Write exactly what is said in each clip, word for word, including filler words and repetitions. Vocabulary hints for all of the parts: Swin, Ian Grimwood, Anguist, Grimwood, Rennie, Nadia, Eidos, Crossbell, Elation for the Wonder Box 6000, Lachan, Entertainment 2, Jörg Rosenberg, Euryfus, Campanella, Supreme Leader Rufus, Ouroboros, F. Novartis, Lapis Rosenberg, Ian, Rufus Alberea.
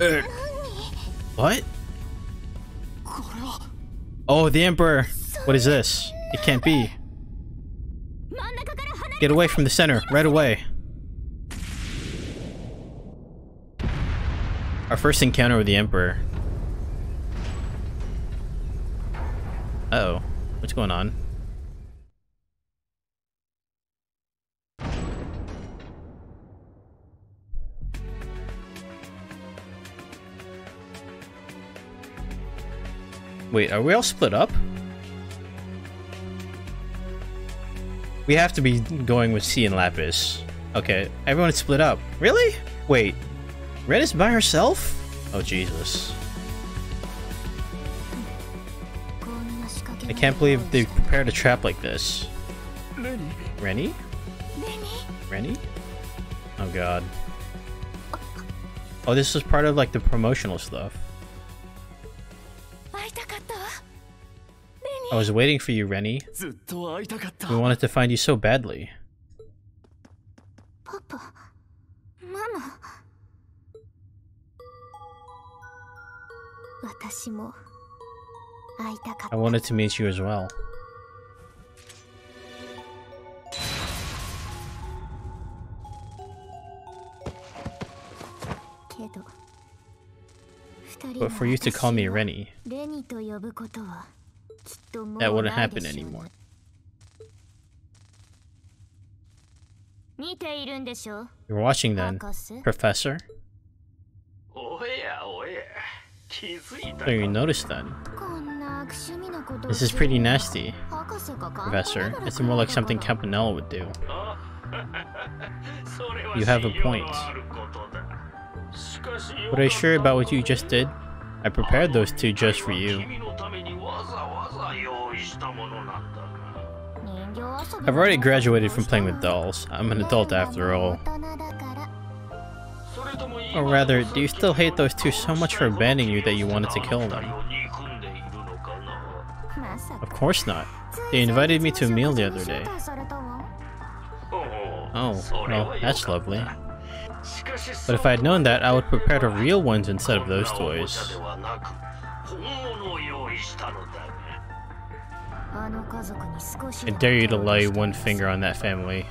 Uh, what? Oh, the Emperor. What is this? It can't be. Get away from the center, right away. Our first encounter with the Emperor. Uh-oh. What's going on? Wait, are we all split up? We have to be going with C and Lapis. Okay, everyone's split up. Really? Wait, Red is by herself? Oh, Jesus. I can't believe they prepared a trap like this. Rennie? Rennie? Oh, God. Oh, this was part of, like, the promotional stuff. I was waiting for you, Rennie. We wanted to find you so badly. Papa, Mama. I wanted to meet you as well. But for you to call me Rennie, that wouldn't happen anymore. You're watching then, Professor? So you noticed then. This is pretty nasty, Professor. It's more like something Campanella would do. You have a point. But are you sure about what you just did? I prepared those two just for you. I've already graduated from playing with dolls. I'm an adult after all. Or rather, do you still hate those two so much for abandoning you that you wanted to kill them? Of course not. They invited me to a meal the other day. Oh, well, that's lovely. But if I had known that, I would prepare the real ones instead of those toys. I dare you to lay one finger on that family.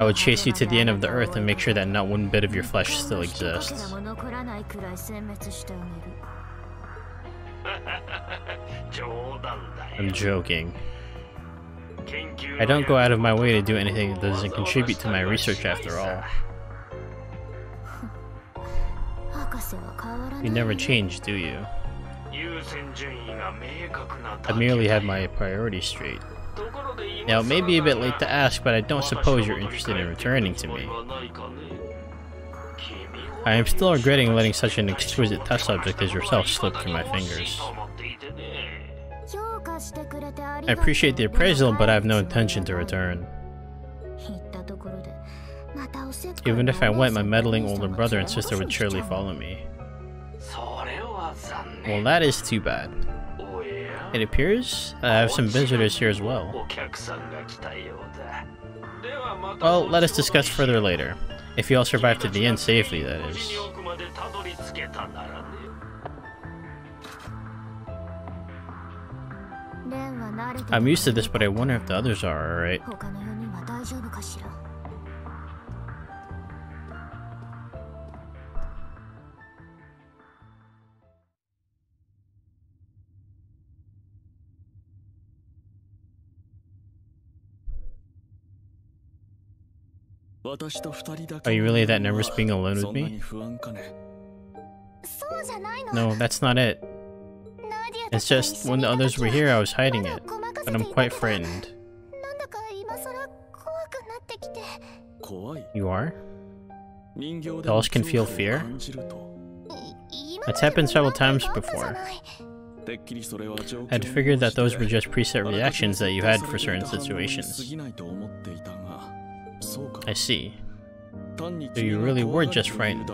I would chase you to the end of the earth and make sure that not one bit of your flesh still exists. I'm joking. I don't go out of my way to do anything that doesn't contribute to my research after all. You never change, do you? I merely have my priorities straight. Now, it may be a bit late to ask, but I don't suppose you're interested in returning to me. I am still regretting letting such an exquisite test subject as yourself slip through my fingers. I appreciate the appraisal, but I have no intention to return. Even if I went, my meddling older brother and sister would surely follow me. Well, that is too bad. It appears I have some visitors here as well. Well, let us discuss further later. If you all survive to the end safely, that is. I'm used to this, but I wonder if the others are alright. Are you really that nervous being alone with me? No, that's not it. It's just, when the others were here, I was hiding it. But I'm quite frightened. You are? Dolls can feel fear? That's happened several times before. I'd figured that those were just preset reactions that you had for certain situations. I see. So you really were just frightened.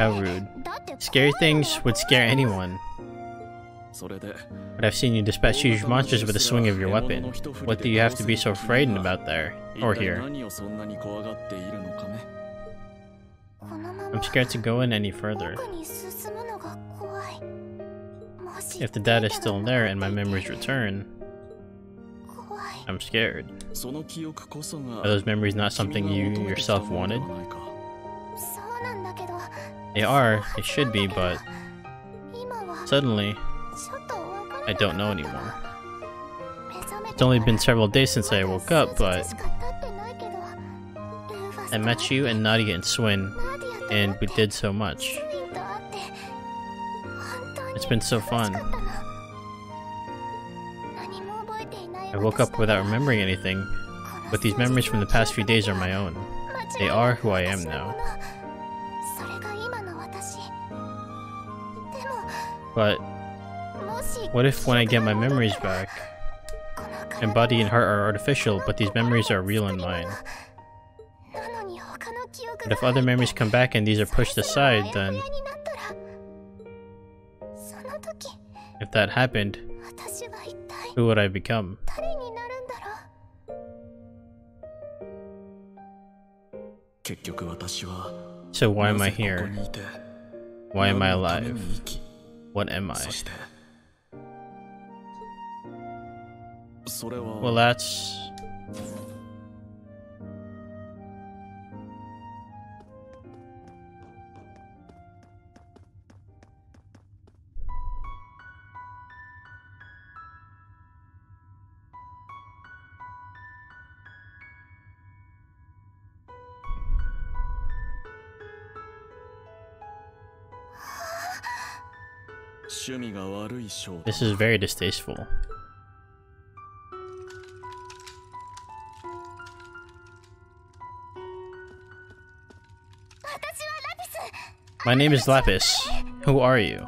How rude. Scary things would scare anyone. But I've seen you dispatch huge monsters with a swing of your weapon. What do you have to be so frightened about there? Or here? I'm scared to go in any further. If the data is still there and my memories return, I'm scared. Are those memories not something you yourself wanted? They are, they should be, but suddenly, I don't know anymore. It's only been several days since I woke up, but I met you and Nadia and Swin, and we did so much. It's been so fun. I woke up without remembering anything, but these memories from the past few days are my own. They are who I am now. But what if when I get my memories back, and body and heart are artificial, but these memories are real in mine? But if other memories come back and these are pushed aside, then if that happened, who would I become? So why am I here? Why am I alive? What am I? Well, that's... This is very distasteful. My name is Lapis. Who are you?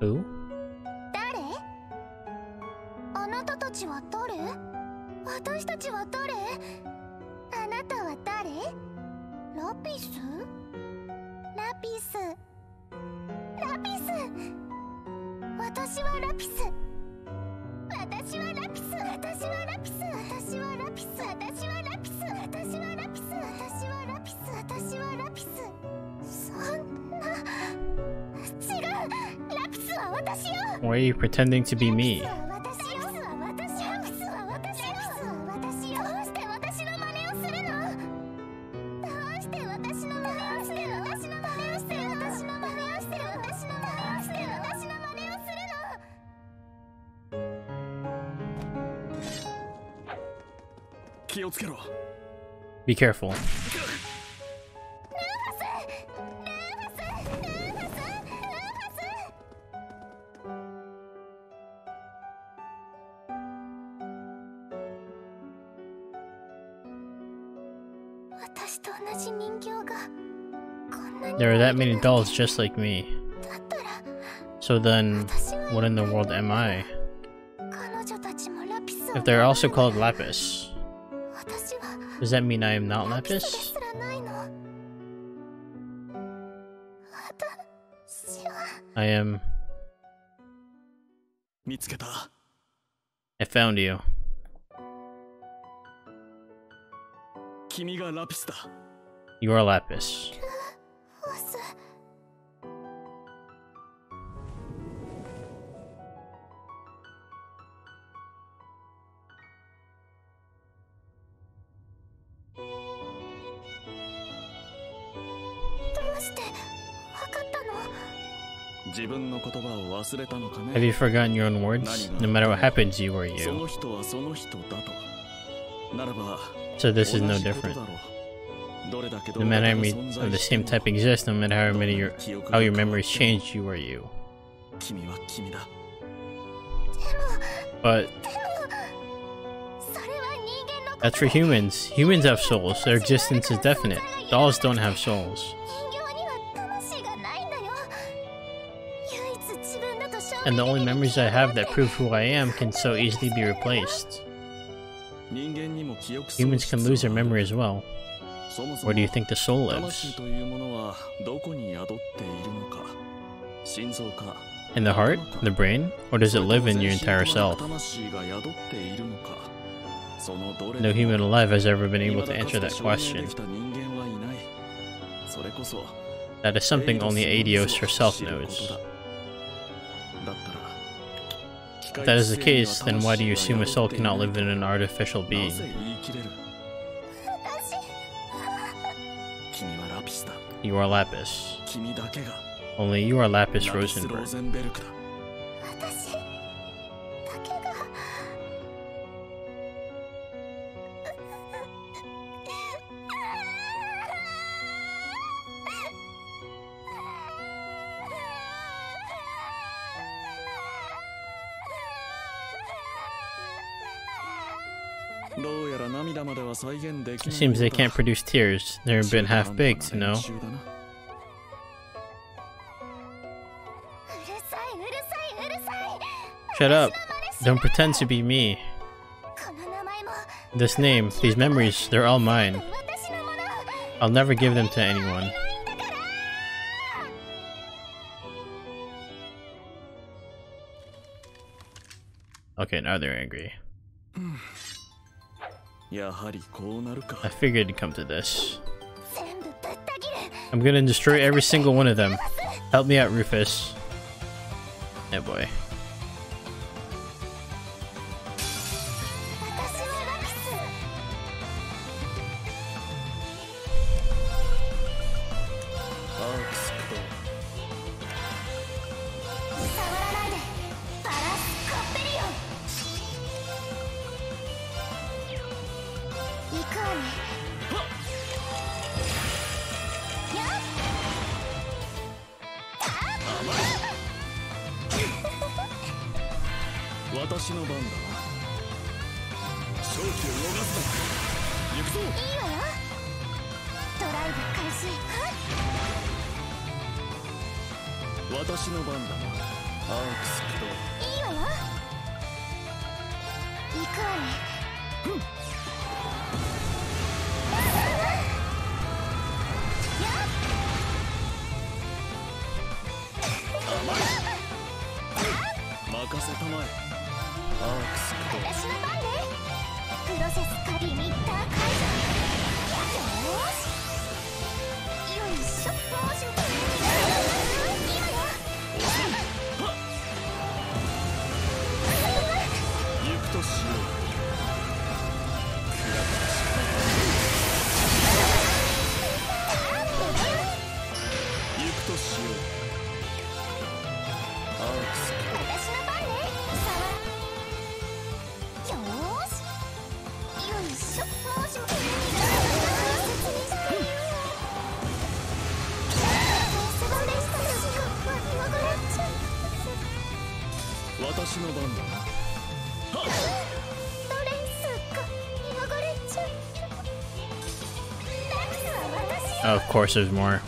Who? Why are you pretending to be me? Be careful. There are that many dolls just like me. So then, what in the world am I? If they're also called Lapis, does that mean I am not Lapis? I am... I found you. You are Lapis. Have you forgotten your own words? No matter what happens, you are you. So this is no different. No matter how many of the same type exist, no matter how many your, how your memories change, you are you. But that's for humans. Humans have souls. Their existence is definite. Dolls don't have souls. And the only memories I have that prove who I am can so easily be replaced. Humans can lose their memory as well. Where do you think the soul lives? In the heart? The brain? Or does it live in your entire self? No human alive has ever been able to answer that question. That is something only Eidos herself knows. If that is the case, then why do you assume a soul cannot live in an artificial being? You are Lapis. Only you are Lapis Rosenberg. It seems they can't produce tears. They're a bit half-baked, you know? Shut up! Don't pretend to be me! This name, these memories, they're all mine. I'll never give them to anyone. Okay, now they're angry. I figured it'd come to this. I'm gonna destroy every single one of them. Help me out, Rufus. Oh boy. Of course, there's more.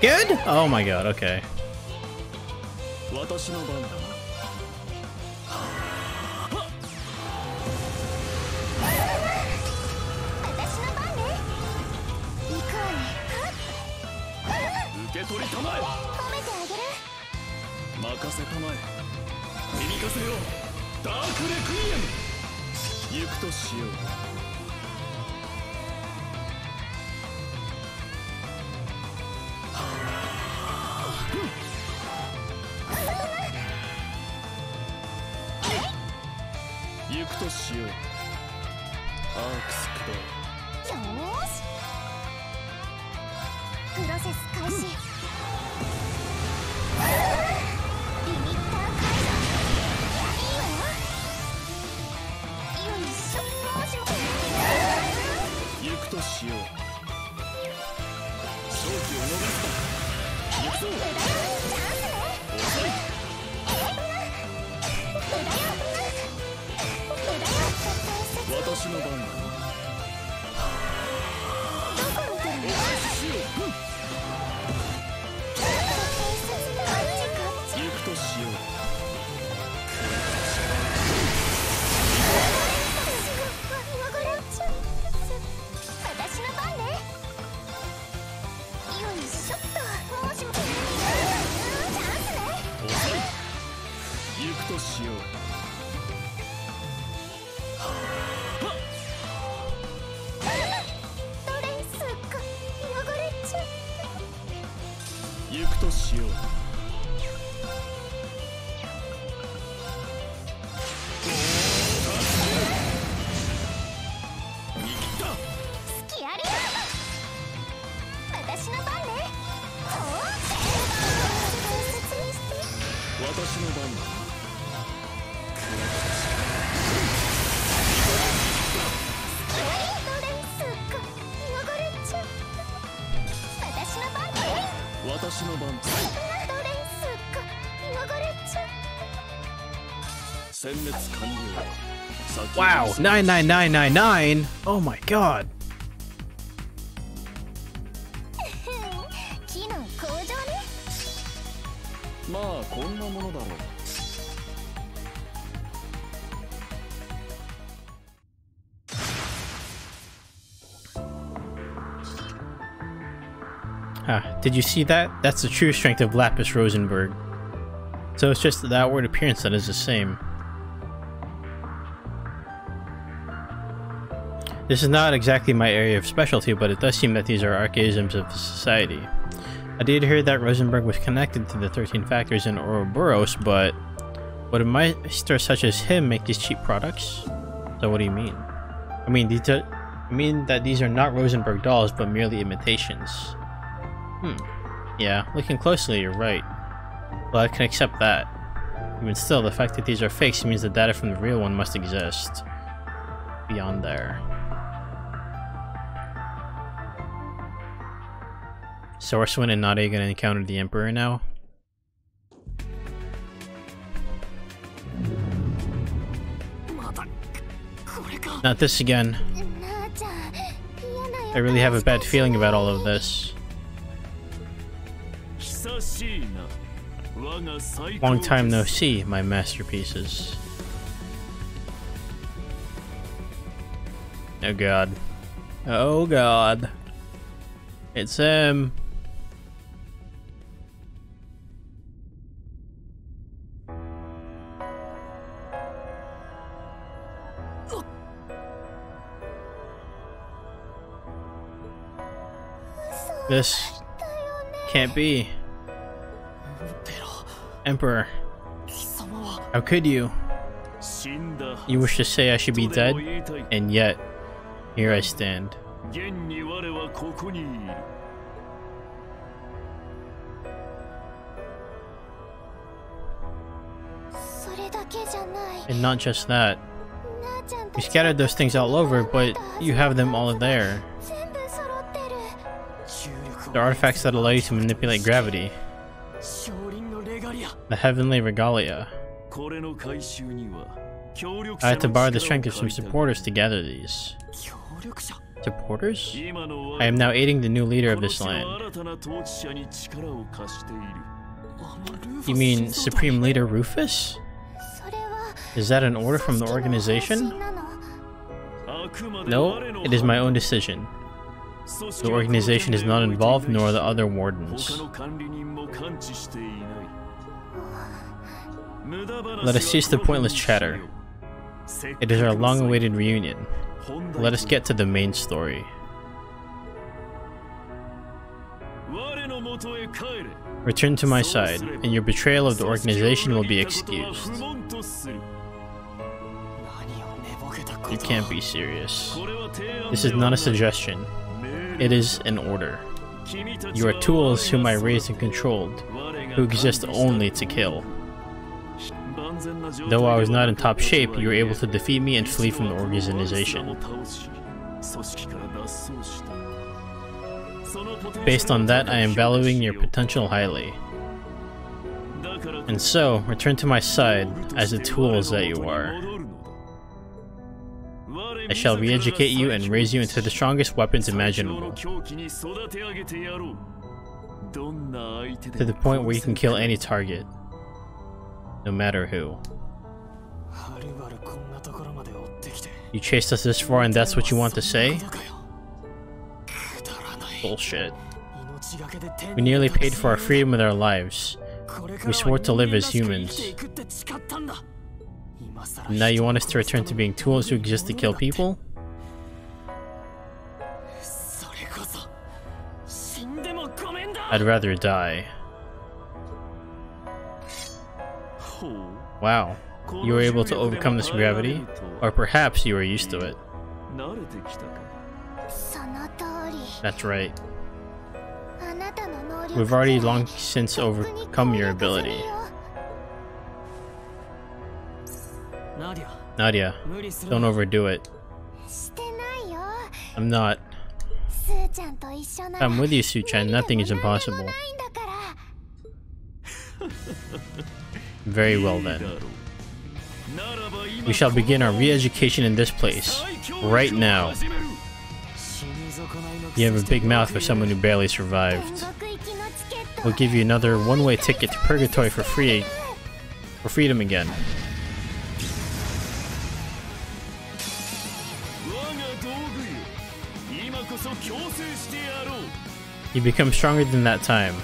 Good? Oh my god, okay. Wow, nine nine nine nine nine. Oh my god. Ah, did you see that? That's the true strength of Lapis Rosenberg. So it's just the outward appearance that is the same. This is not exactly my area of specialty, but it does seem that these are archaisms of the society. I did hear that Rosenberg was connected to the thirteen factors in Ouroboros, but would a master such as him make these cheap products? So what do you mean? I mean, these are, I mean that these are not Rosenberg dolls, but merely imitations. Hmm. Yeah, looking closely, you're right. Well, I can accept that. Even still, the fact that these are fakes means the data from the real one must exist beyond there. So are Swin and Nadia gonna encounter the Emperor now? Not this again. I really have a bad feeling about all of this. Long time no see, my masterpieces. Oh god. Oh god. It's him. This can't be. Emperor, how could you? You wish to say I should be dead, and yet here I stand. And not just that. You scattered those things all over, but you have them all there. The artifacts that allow you to manipulate gravity. The heavenly regalia. I had to borrow the strength of some supporters to gather these. To porters? I am now aiding the new leader of this land. You mean Supreme Leader Rufus? Is that an order from the organization? No, it is my own decision. The organization is not involved, nor the other wardens. Let us cease the pointless chatter. It is our long-awaited reunion. Let us get to the main story. Return to my side, and your betrayal of the organization will be excused. You can't be serious. This is not a suggestion. It is an order. You are tools whom I raised and controlled, who exist only to kill. Though I was not in top shape, you were able to defeat me and flee from the organization. Based on that, I am valuing your potential highly. And so, return to my side as the tools that you are. I shall re-educate you and raise you into the strongest weapons imaginable. To the point where you can kill any target. No matter who. You chased us this far and that's what you want to say? Bullshit. We nearly paid for our freedom with our lives. We swore to live as humans. Now you want us to return to being tools who exist to kill people? I'd rather die. Wow, you were able to overcome this gravity, or perhaps you were used to it. That's right. We've already long since overcome your ability. Nadia, don't overdo it. I'm not. I'm with you, Su-chan. Nothing is impossible. Very well then. We shall begin our re-education in this place, right now. You have a big mouth for someone who barely survived. We'll give you another one-way ticket to Purgatory for free, for freedom again. You become stronger than that time.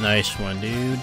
Nice one, dude.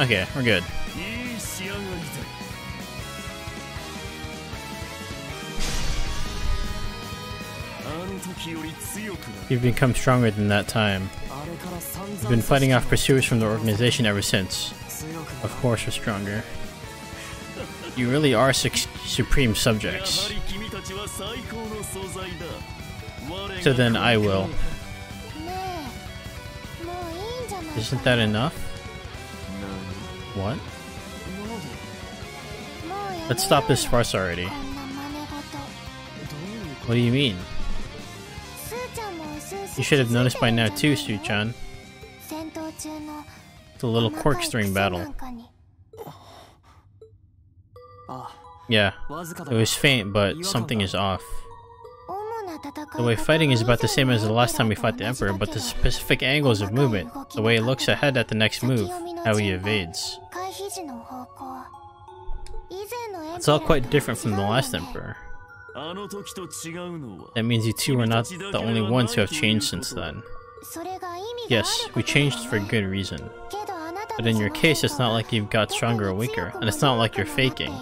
Okay, we're good. You've become stronger than that time. You've been fighting off pursuers from the organization ever since. Of course, we're stronger. You really are su supreme subjects. So then I will. Isn't that enough? What? Let's stop this farce already. What do you mean? You should have noticed by now too, Su-chan. The little quirks during battle. Yeah, it was faint, but something is off. The way fighting is about the same as the last time we fought the Emperor, but the specific angles of movement, the way it looks ahead at the next move, how he evades. It's all quite different from the last Emperor. That means you two are not the only ones who have changed since then. Yes, we changed for good reason. But in your case, it's not like you've got stronger or weaker, and it's not like you're faking.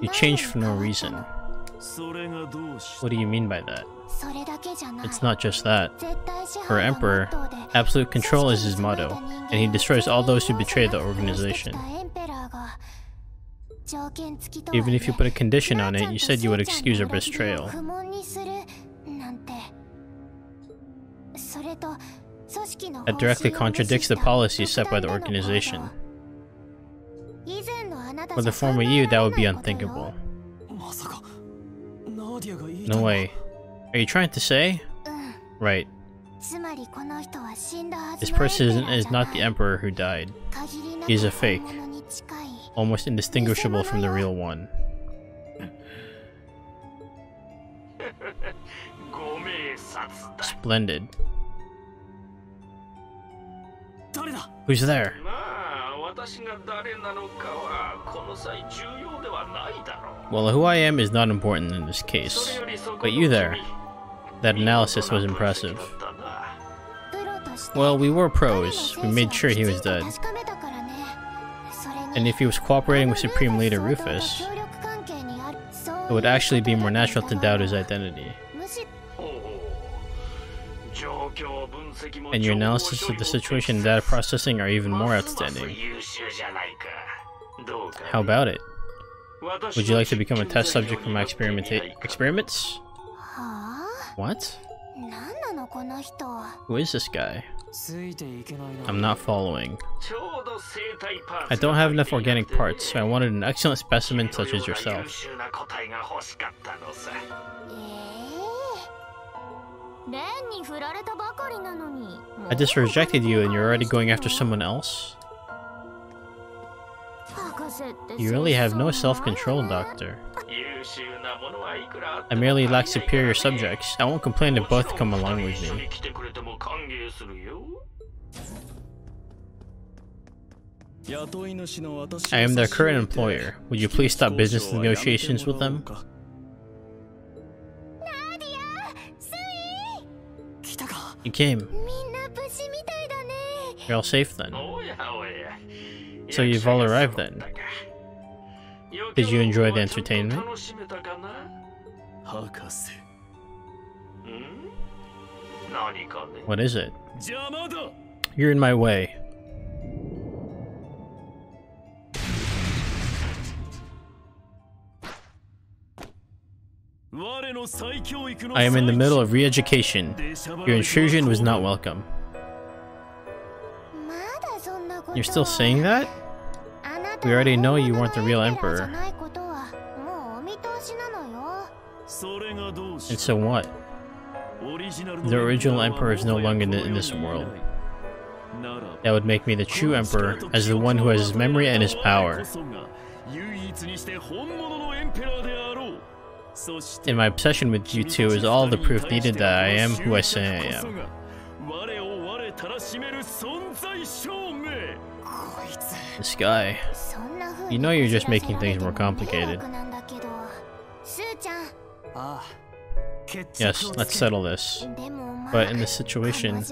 You changed for no reason. What do you mean by that? It's not just that. For Emperor, absolute control is his motto, and he destroys all those who betray the organization. Even if you put a condition on it, you said you would excuse our betrayal. That directly contradicts the policy set by the organization. For the former you, that would be unthinkable. No way. Are you trying to say? Right. This person is not the Emperor who died. He is a fake, almost indistinguishable from the real one. Splendid. Who's there? Well, who I am is not important in this case. But you there. That analysis was impressive. Well, we were pros. We made sure he was dead. And if he was cooperating with Supreme Leader Rufus, it would actually be more natural to doubt his identity. And your analysis of the situation and data processing are even more outstanding. How about it? Would you like to become a test subject for my experimenta- experiments? What? Who is this guy? I'm not following. I don't have enough organic parts, so I wanted an excellent specimen such as yourself. I just rejected you and you're already going after someone else? You really have no self-control, Doctor. I merely lack superior subjects. I won't complain if both come along with me. I am their current employer. Would you please stop business negotiations with them? You came. You're all safe then. So you've all arrived then. Did you enjoy the entertainment? What is it? You're in my way. I am in the middle of re-education. Your intrusion was not welcome. You're still saying that? We already know you weren't the real emperor. And so what? The original emperor is no longer in, the, in this world. That would make me the true emperor, as the one who has his memory and his power. And my obsession with you two is all the proof needed that I am who I say I am. This guy. You know you're just making things more complicated. Yes, let's settle this. But in this situation...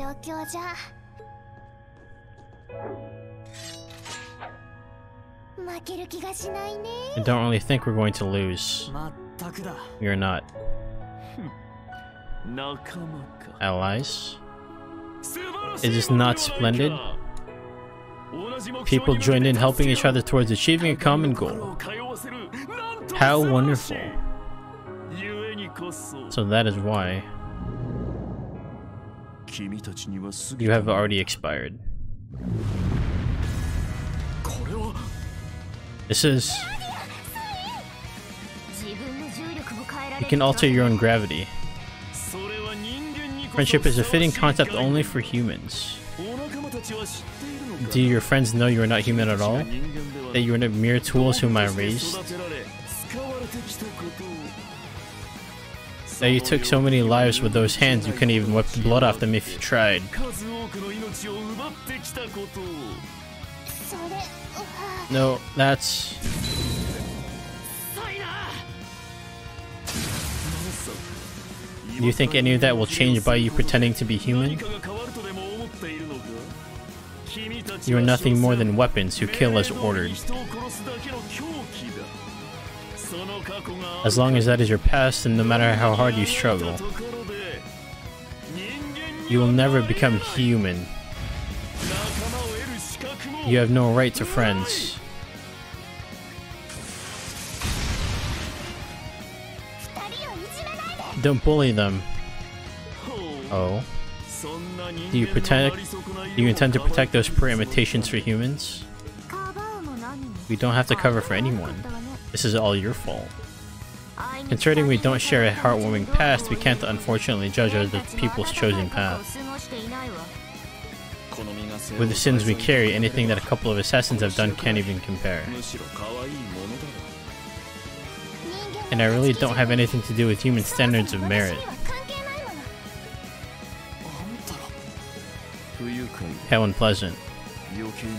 I don't really think we're going to lose. You're not. Allies? Is this not splendid? People joined in helping each other towards achieving a common goal. How wonderful. So that is why you have already expired. This is... You can alter your own gravity. Friendship is a fitting concept only for humans. Do your friends know you are not human at all? That you are the mere tools whom I raised? That you took so many lives with those hands you couldn't even wipe the blood off them if you tried. No, that's... Do you think any of that will change by you pretending to be human? You are nothing more than weapons who kill as ordered. As long as that is your past, and no matter how hard you struggle, you will never become human. You have no right to friends. Don't bully them. Oh. Do you protect? Do you intend to protect those poor imitations for humans? We don't have to cover for anyone. This is all your fault. Considering we don't share a heartwarming past, we can't unfortunately judge other people's chosen path. With the sins we carry, anything that a couple of assassins have done can't even compare. And I really don't have anything to do with human standards of merit. How unpleasant.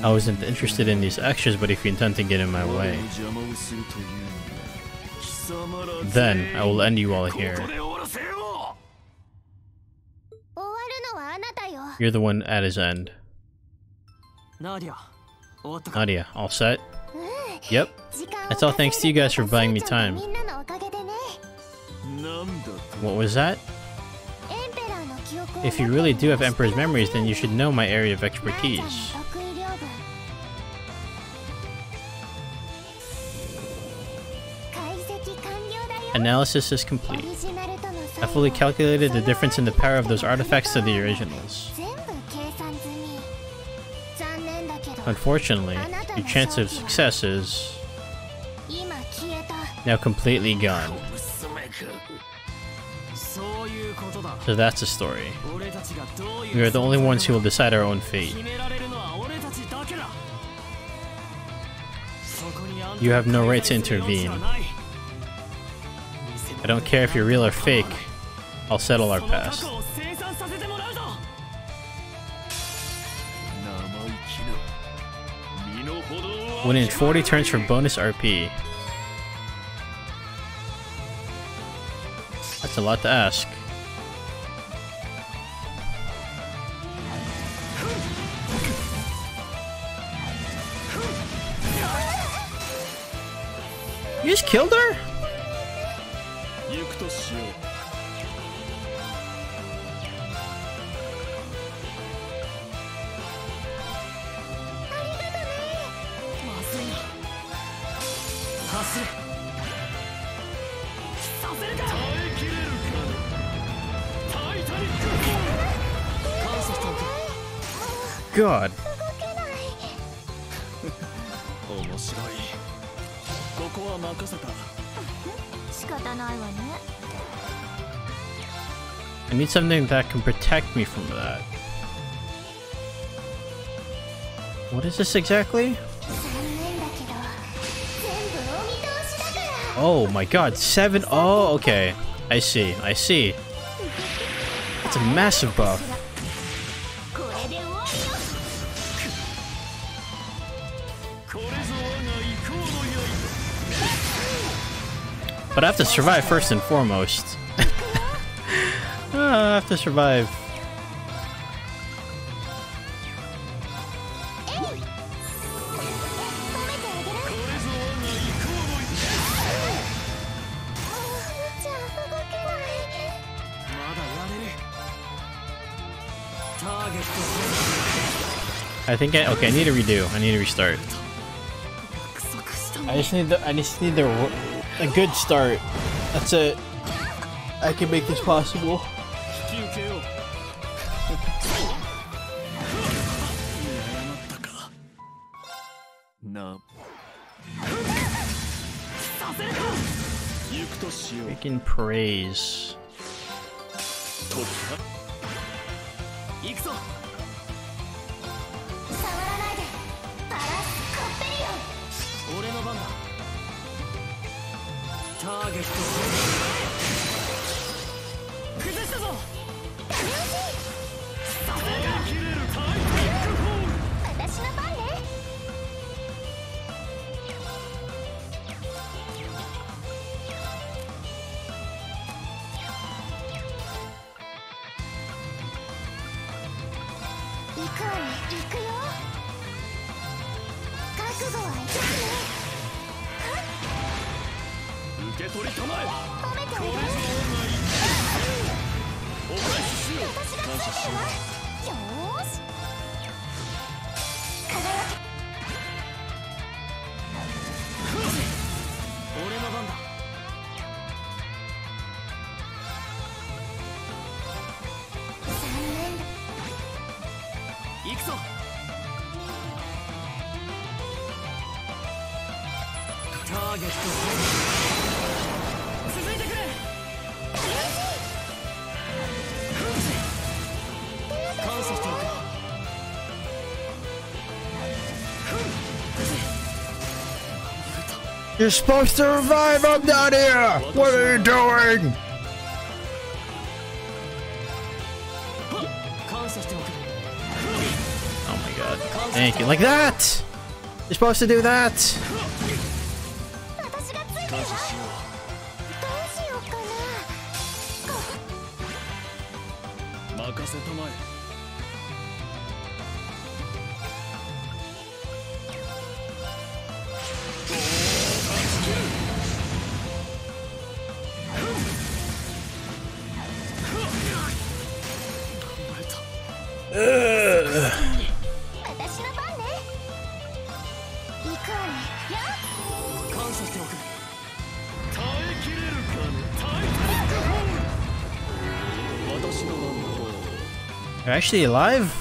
I wasn't interested in these extras, but if you intend to get in my way, then I will end you all here. You're the one at his end. Nadia, all set? Yep. That's all thanks to you guys for buying me time. What was that? If you really do have Emperor's memories, then you should know my area of expertise. Analysis is complete. I fully calculated the difference in the power of those artifacts to the originals. Unfortunately, your chance of success is now completely gone. So that's the story. We are the only ones who will decide our own fate. You have no right to intervene. I don't care if you're real or fake. I'll settle our past. Winning forty turns for bonus R P. That's a lot to ask. You just killed her? God. I need something that can protect me from that. What is this exactly? Oh my god, seven. Oh, okay. I see, I see. It's a massive buff. But I have to survive first and foremost. Oh, I have to survive. I think I okay. I need to redo. I need to restart. I just need the. I just need the. A good start. That's it. I can make this possible. Freaking praise. You're supposed to revive! I'm down here! What are you doing? Oh my god. Thank you. Like that! You're supposed to do that! They're actually alive?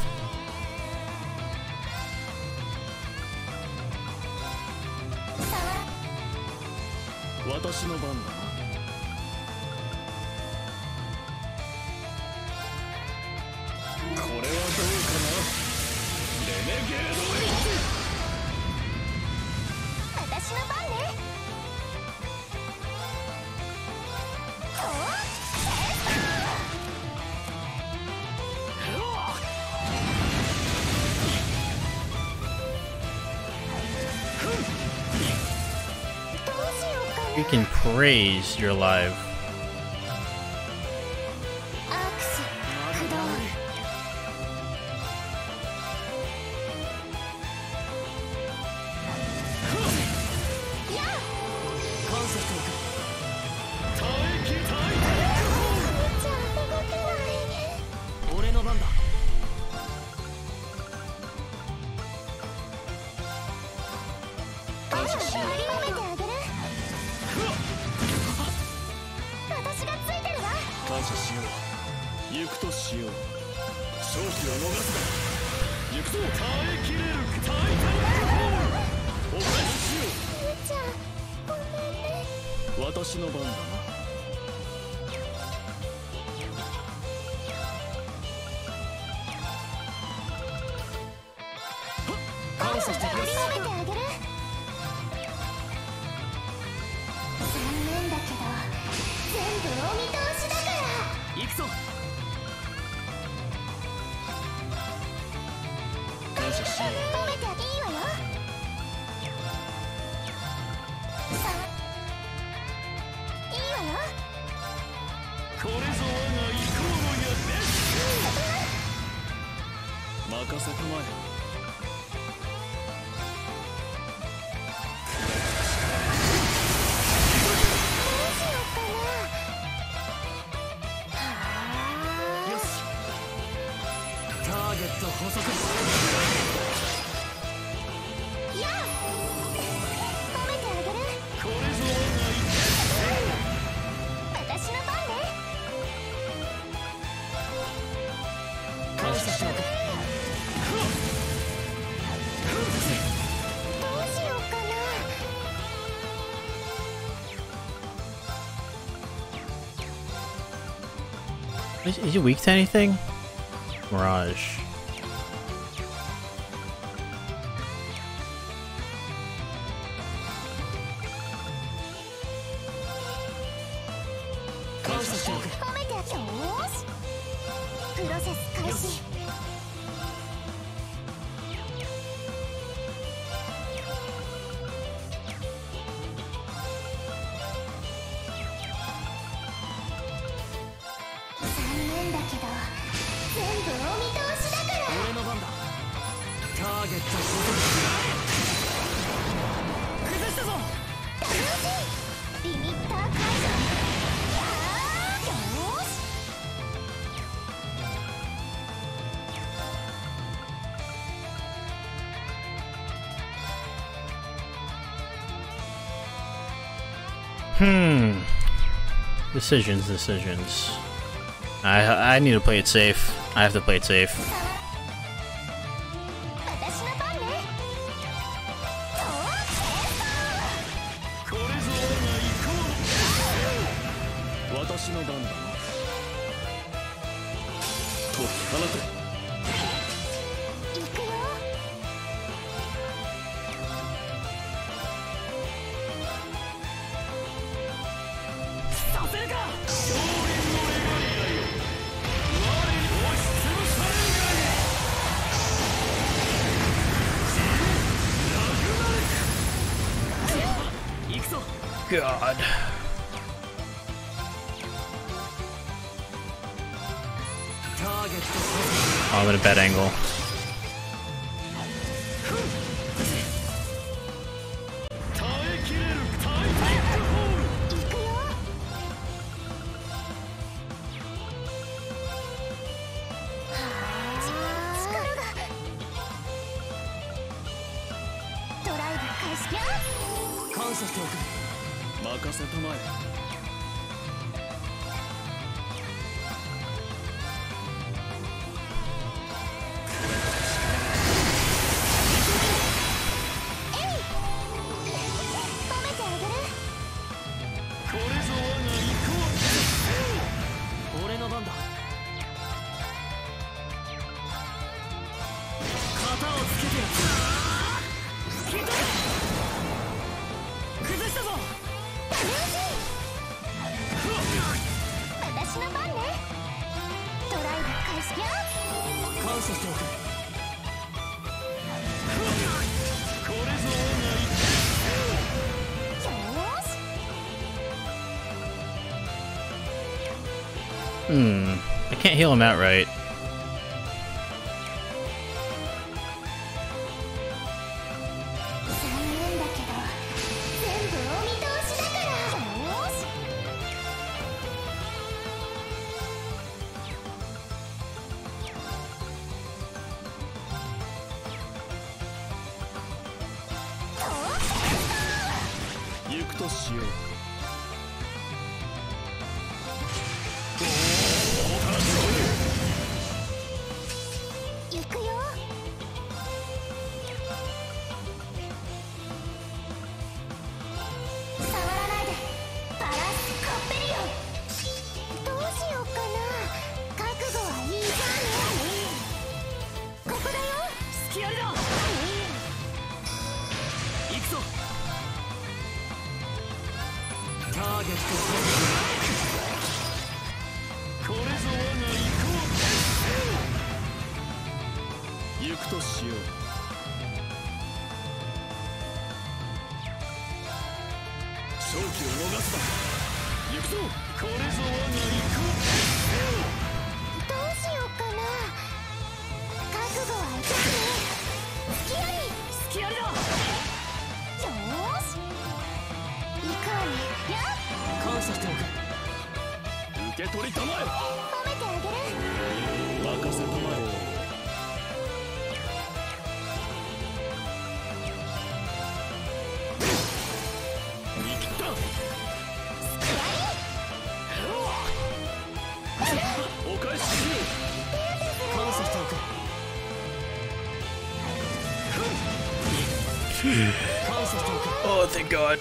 Praise your life. 対処しよう。行くとしよう。勝機を逃すか。行くと耐えきれるタイタンコール。お返ししよう。むちゃ、ごめんね。私の番だな。 Is he weak to anything? Mirage. Hmm. Decisions, decisions. I I need to play it safe. I have to play it safe. God. Oh, I'm at a bad angle. Hmm, I can't heal him outright. Oh, thank God.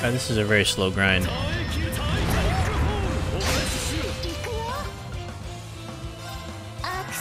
God, this is a very slow grind. Oh God. I'm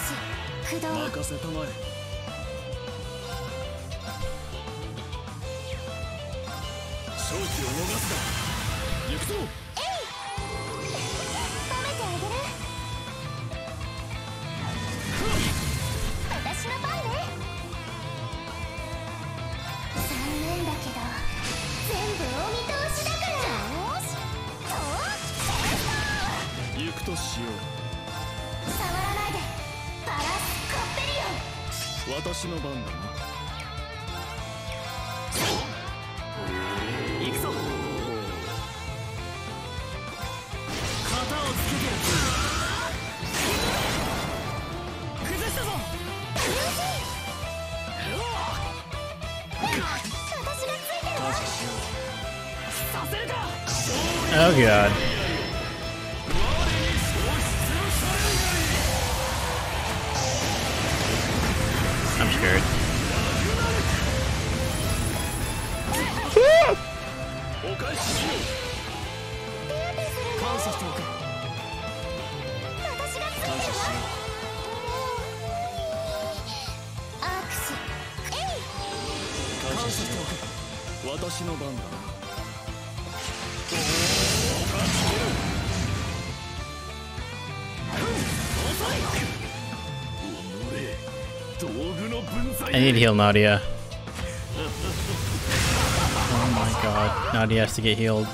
scared. I need to heal Nadia. Oh my God, Nadia has to get healed.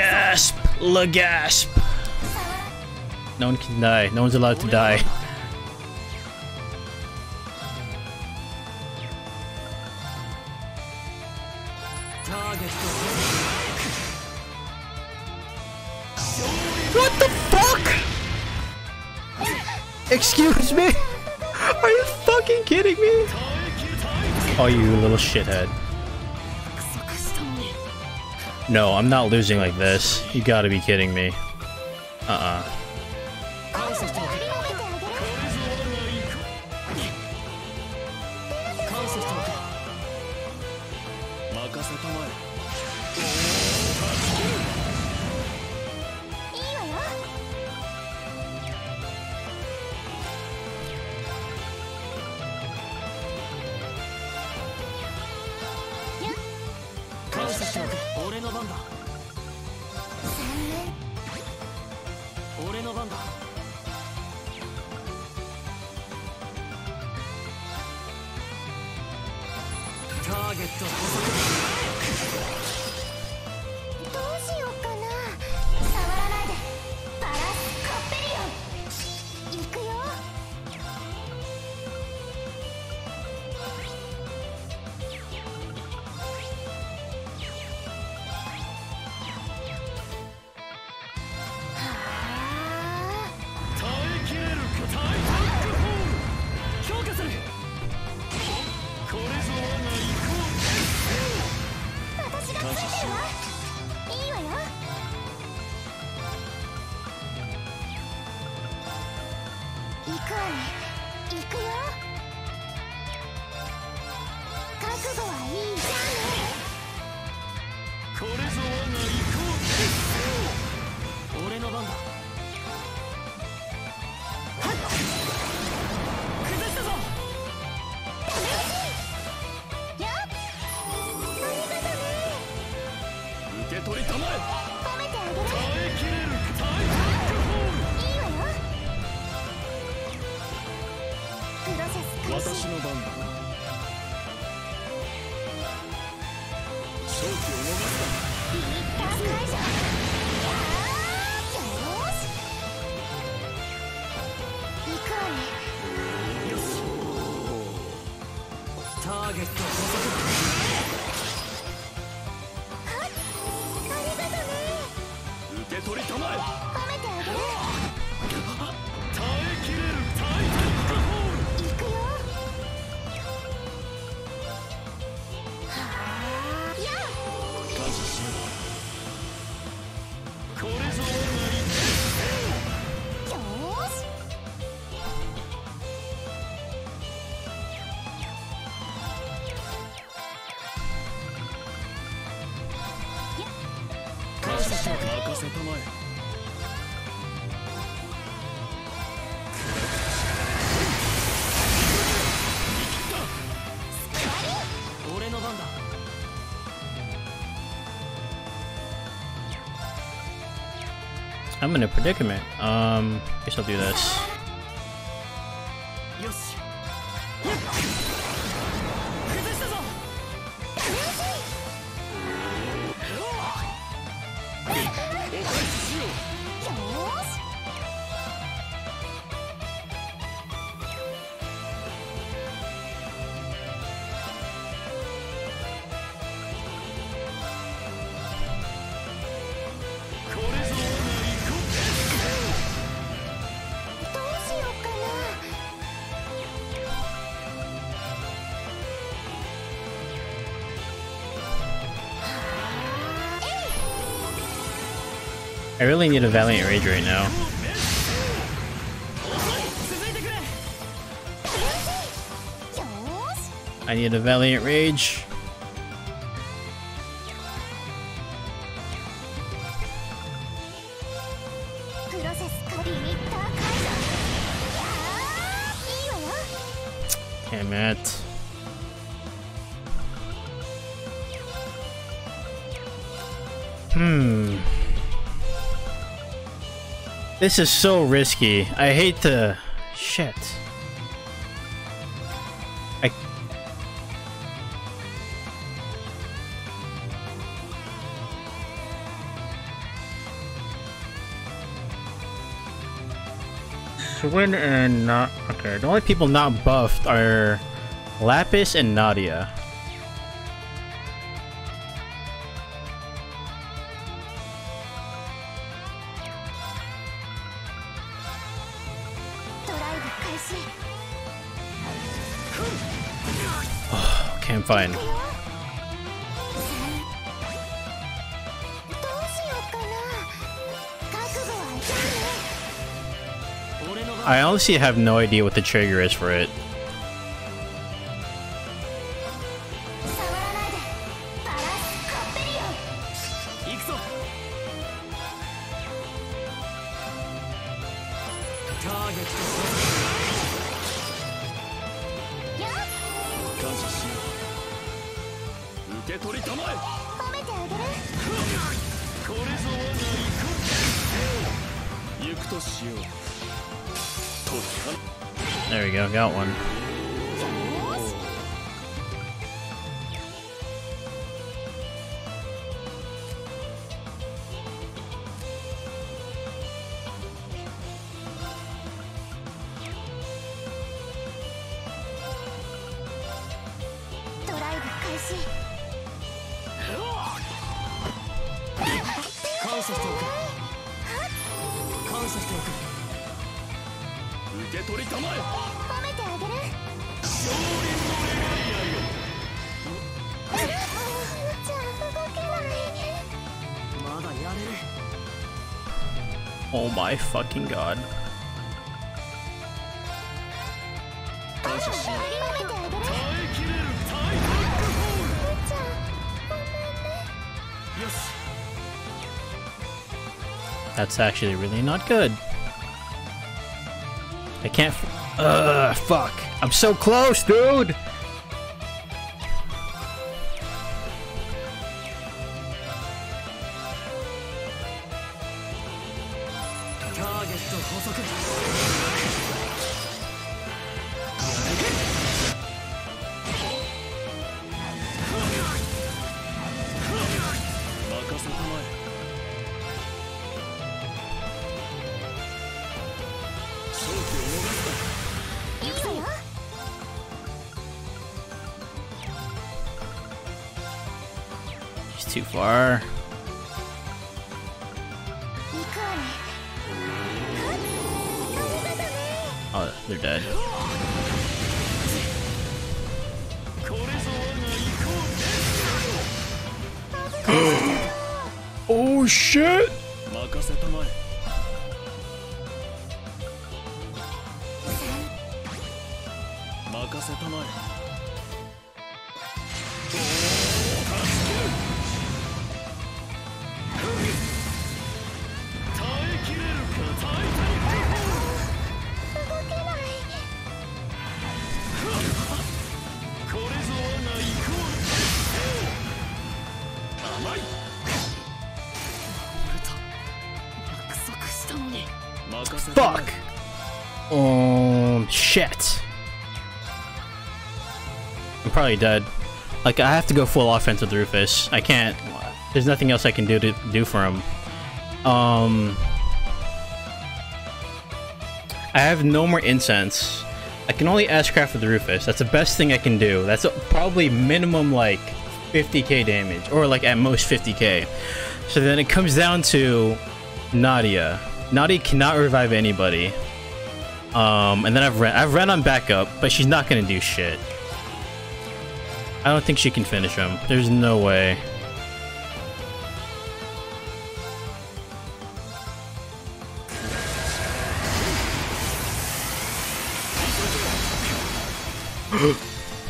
Gasp! La gasp! No one can die. No one's allowed to die. What the fuck? Excuse me? Are you fucking kidding me? Oh, you little shithead. No, I'm not losing like this. You gotta be kidding me. Uh-uh. I'm in a predicament. Um, I guess I'll do this. I really need a Valiant Rage right now. I need a Valiant Rage. Damn it. Hmm. This is so risky. I hate the shit. I Swin and not okay. The only people not buffed are Lapis and Nadia. Fine. I honestly have no idea what the trigger is for it. There we go, got one. Oh my fucking god. That's actually really not good. I can't. F Ugh, fuck. I'm so close, dude! Too far. Oh, they're dead. Oh shit! Fuck! Um, shit. I'm probably dead. Like, I have to go full offense with Rufus. I can't. There's nothing else I can do to do for him. Um, I have no more incense. I can only Ashcraft with Rufus. That's the best thing I can do. That's probably minimum like fifty K damage, or like at most fifty K. So then it comes down to Nadia. Nadia cannot revive anybody. Um, and then I've ran, I've ran on backup, but she's not gonna do shit. I don't think she can finish him. There's no way.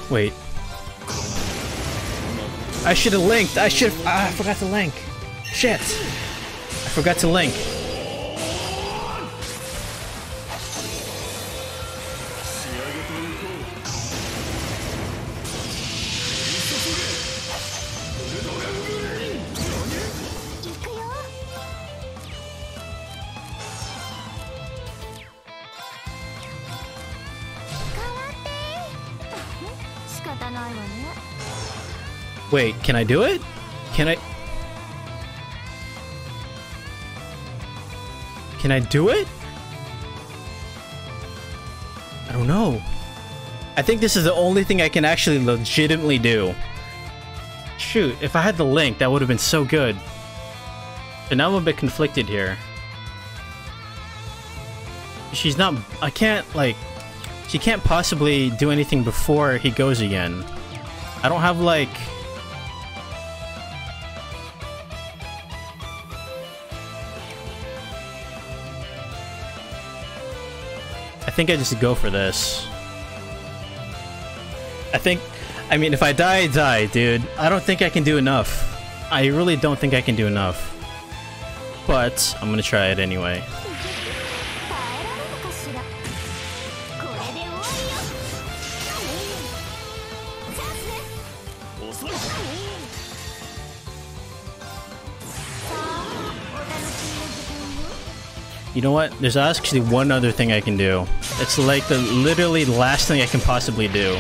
Wait. I should have linked. I should. Ah, I forgot to link. Shit. I forgot to link. Wait, can I do it? Can I... Can I do it? I don't know. I think this is the only thing I can actually legitimately do. Shoot, if I had the link, that would have been so good. But now I'm a bit conflicted here. She's not... I can't, like... She can't possibly do anything before he goes again. I don't have, like... I think I just go for this. I think... I mean, if I die, I die, dude. I don't think I can do enough. I really don't think I can do enough. But, I'm gonna try it anyway. You know what? There's actually one other thing I can do. It's like the literally last thing I can possibly do.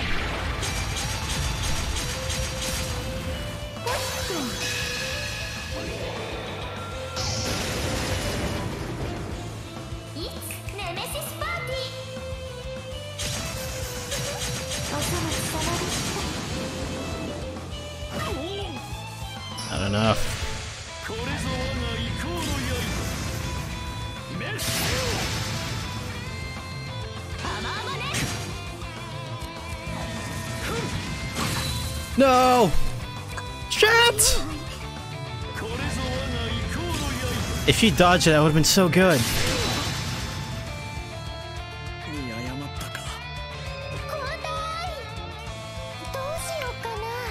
Not enough. No! Shit! If he dodged it, that would have been so good.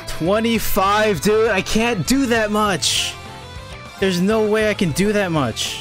twenty-five, dude! I can't do that much! There's no way I can do that much.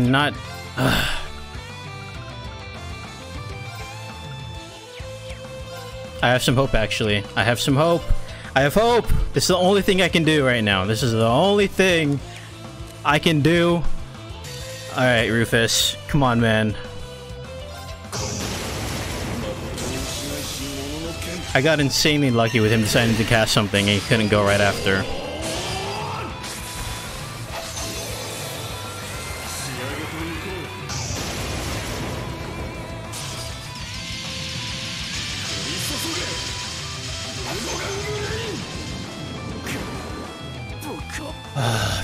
Not uh. I have some hope, actually. I have some hope. I have hope. This is the only thing I can do right now. This is the only thing I can do. Alright, Rufus. Come on, man. I got insanely lucky with him deciding to cast something and he couldn't go right after.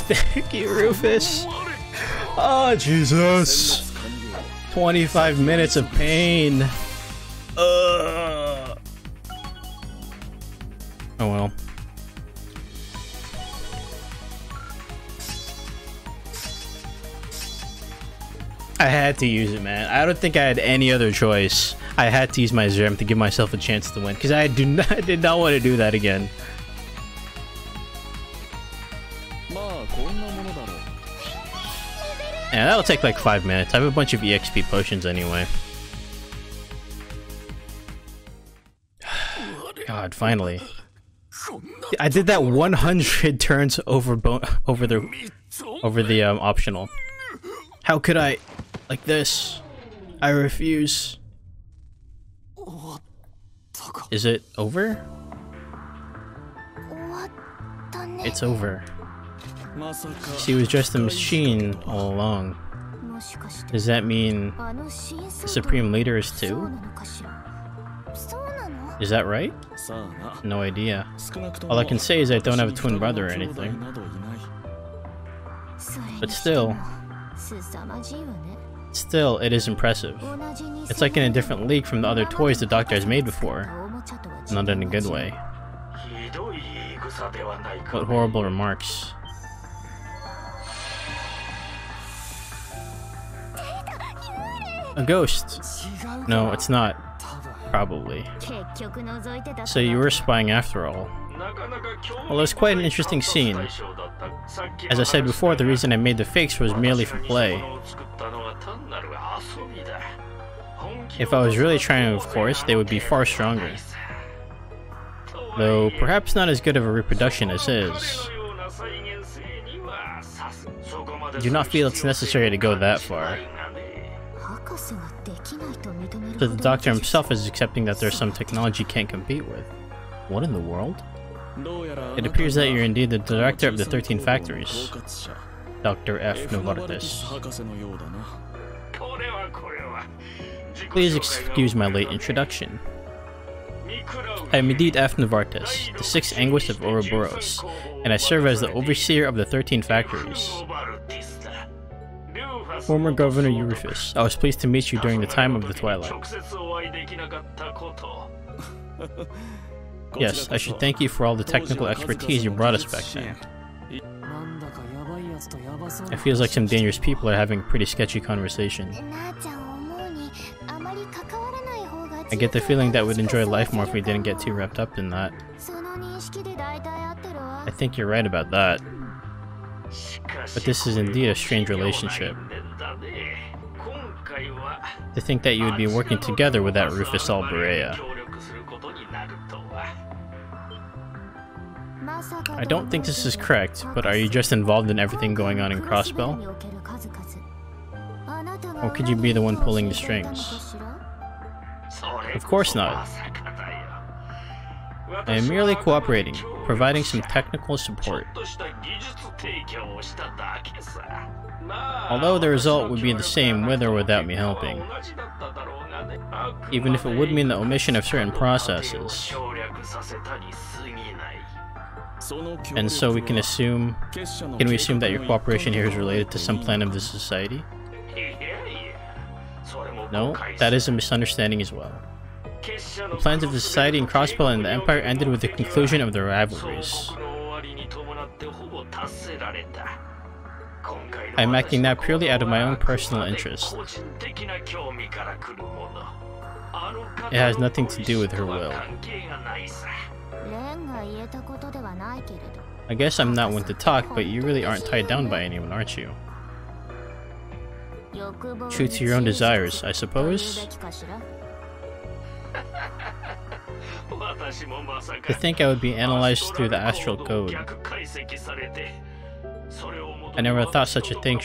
Thank you, Rufus. Oh, Jesus. twenty-five minutes of pain. Ugh. Oh, well. I had to use it, man. I don't think I had any other choice. I had to use my Zerm to give myself a chance to win, because I do not, I did not want to do that again. Yeah, that'll take like five minutes. I have a bunch of E X P potions anyway. God, finally. I did that one hundred turns over bo over the over the um, optional. How could I? Like this. I refuse. Is it over? It's over. She was just a machine all along. Does that mean the Supreme Leader is too? Is that right? No idea. All I can say is I don't have a twin brother or anything. But still... Still, it is impressive. It's like in a different league from the other toys the Doctor has made before. Not in a good way. What horrible remarks. A ghost? No, it's not. Probably. So you were spying after all. Well, it was quite an interesting scene. As I said before, the reason I made the fakes was merely for play. If I was really trying, of course, they would be far stronger. Though, perhaps not as good of a reproduction as his. I do not feel it's necessary to go that far. So the Doctor himself is accepting that there's some technology he can't compete with. What in the world? It appears that you're indeed the director of the thirteen factories. Doctor F. Novartis. Please excuse my late introduction. I am indeed F. Novartis, the sixth Anguist of Ouroboros, and I serve as the overseer of the thirteen factories. Former Governor Euryfus, I was pleased to meet you during the time of the Twilight. Yes, I should thank you for all the technical expertise you brought us back then. It feels like some dangerous people are having a pretty sketchy conversation. I get the feeling that we'd enjoy life more if we didn't get too wrapped up in that. I think you're right about that. But this is indeed a strange relationship. To think that you would be working together without Rufus Alberea. I don't think this is correct, but are you just involved in everything going on in Crossbell? Or could you be the one pulling the strings? Of course not. I am merely cooperating, providing some technical support. Although the result would be the same with or without me helping. Even if it would mean the omission of certain processes. And so we can assume... Can we assume that your cooperation here is related to some plan of the society? No, that is a misunderstanding as well. The plans of the society in Crossbell and the Empire ended with the conclusion of their rivalries. I am acting now purely out of my own personal interest. It has nothing to do with her will. I guess I'm not one to talk, but you really aren't tied down by anyone, aren't you? True to your own desires, I suppose? To think I would be analyzed through the astral code. I never thought such a thing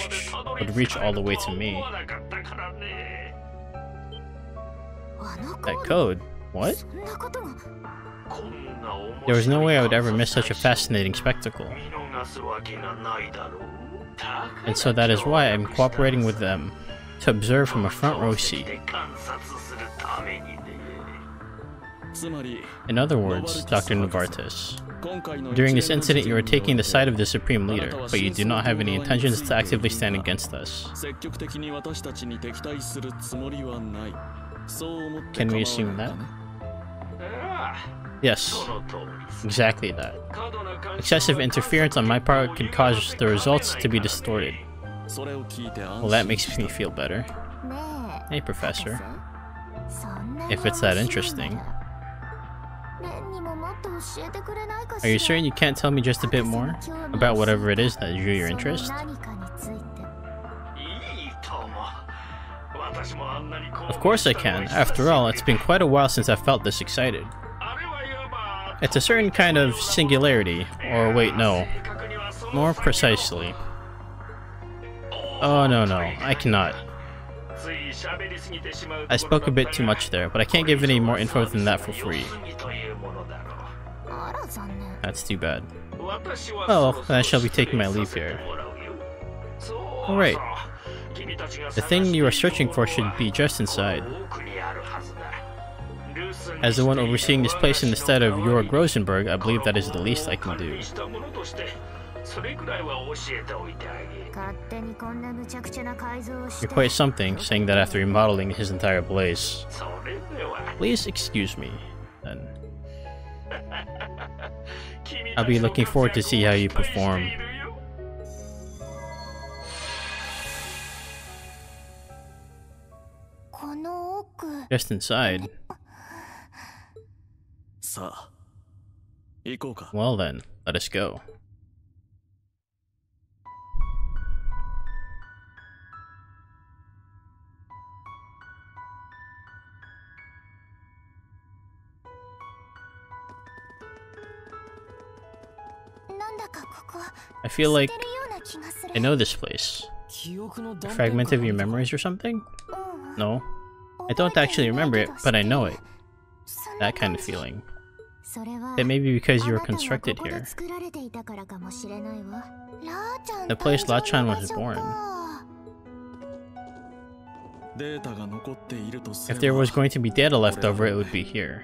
would reach all the way to me. That code? What? There was no way I would ever miss such a fascinating spectacle. And so that is why I'm cooperating with them, to observe from a front row seat. In other words, Doctor Novartis, during this incident you are taking the side of the Supreme Leader, but you do not have any intentions to actively stand against us. Can we assume that? Yes, exactly that. Excessive interference on my part could cause the results to be distorted. Well, that makes me feel better. Hey, Professor. If it's that interesting. Are you certain you can't tell me just a bit more about whatever it is that drew your interest? Of course I can. After all, it's been quite a while since I felt this excited. It's a certain kind of singularity, or wait, no. More precisely. Oh, no, no, I cannot. I spoke a bit too much there, but I can't give any more info than that for free. That's too bad. Oh, then I shall be taking my leave here. Alright. The thing you are searching for should be just inside. As the one overseeing this place instead of Jörg Rosenberg, I believe that is the least I can do. You're quite something, saying that after remodeling his entire place. Please excuse me, then. I'll be looking forward to see how you perform. Just inside. Well then, let us go. I feel like I know this place. A fragment of your memories or something? No. I don't actually remember it, but I know it. That kind of feeling. That may be because you were constructed here. The place Lachan was born. If there was going to be data left over, it would be here.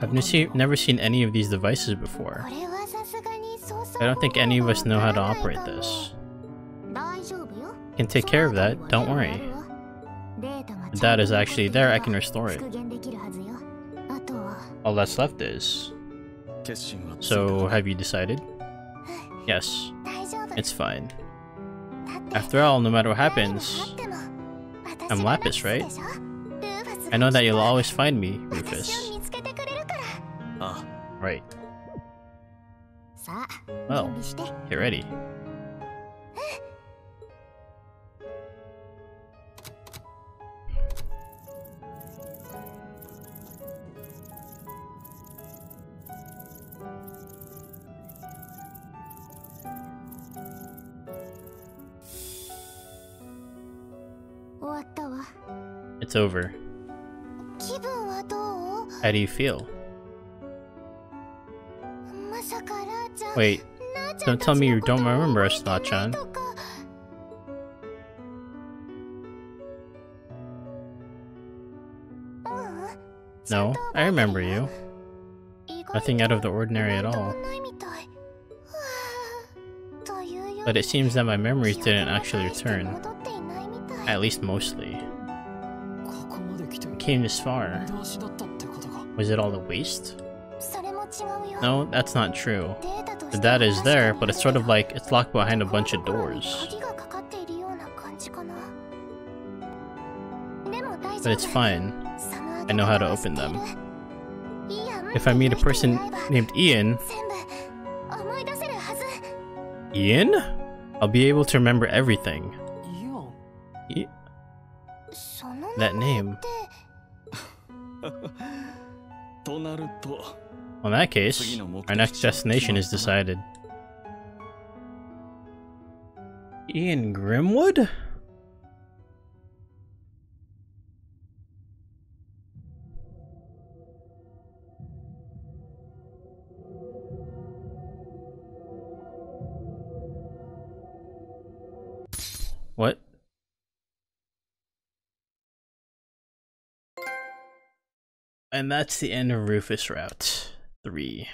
I've never seen any of these devices before. I don't think any of us know how to operate this. I can take care of that, don't worry. If that is actually there, I can restore it. All that's left is... So, have you decided? Yes, it's fine. After all, no matter what happens, I'm Lapis, right? I know that you'll always find me, Rufus. Right. Well, get ready. It's over. How do you feel? Wait, don't tell me you don't remember us, Na-chan. No, I remember you. Nothing out of the ordinary at all. But it seems that my memories didn't actually return. At least mostly. I came this far. Was it all a waste? No, that's not true. The data is there, but it's sort of like it's locked behind a bunch of doors. But it's fine. I know how to open them. If I meet a person named Ian... Ian? I'll be able to remember everything. I that name. Well, in that case, our next destination is decided. Ian Grimwood? What? And that's the end of Rufus Route three.